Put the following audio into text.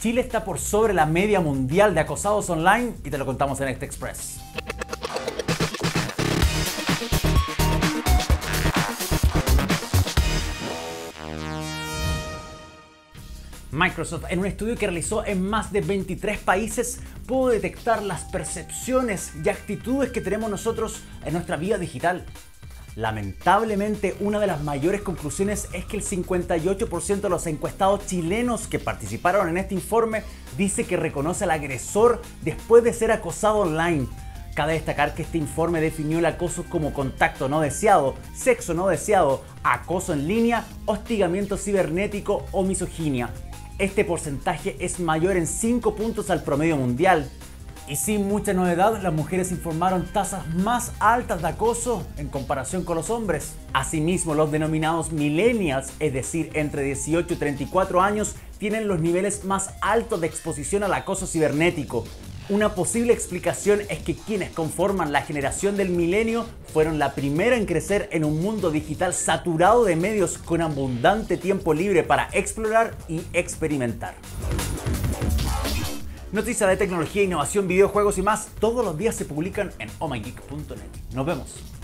Chile está por sobre la media mundial de acosados online y te lo contamos en este Express. Microsoft, en un estudio que realizó en más de 23 países, pudo detectar las percepciones y actitudes que tenemos nosotros en nuestra vida digital. Lamentablemente, una de las mayores conclusiones es que el 58% de los encuestados chilenos que participaron en este informe dice que reconoce al agresor después de ser acosado online. Cabe destacar que este informe definió el acoso como contacto no deseado, sexo no deseado, acoso en línea, hostigamiento cibernético o misoginia. Este porcentaje es mayor en 5 puntos al promedio mundial. Y sin mucha novedad, las mujeres informaron tasas más altas de acoso en comparación con los hombres. Asimismo, los denominados millennials, es decir, entre 18 y 34 años, tienen los niveles más altos de exposición al acoso cibernético. Una posible explicación es que quienes conforman la generación del milenio fueron la primera en crecer en un mundo digital saturado de medios con abundante tiempo libre para explorar y experimentar. Noticias de tecnología, innovación, videojuegos y más todos los días se publican en ohmygeek.net. Nos vemos.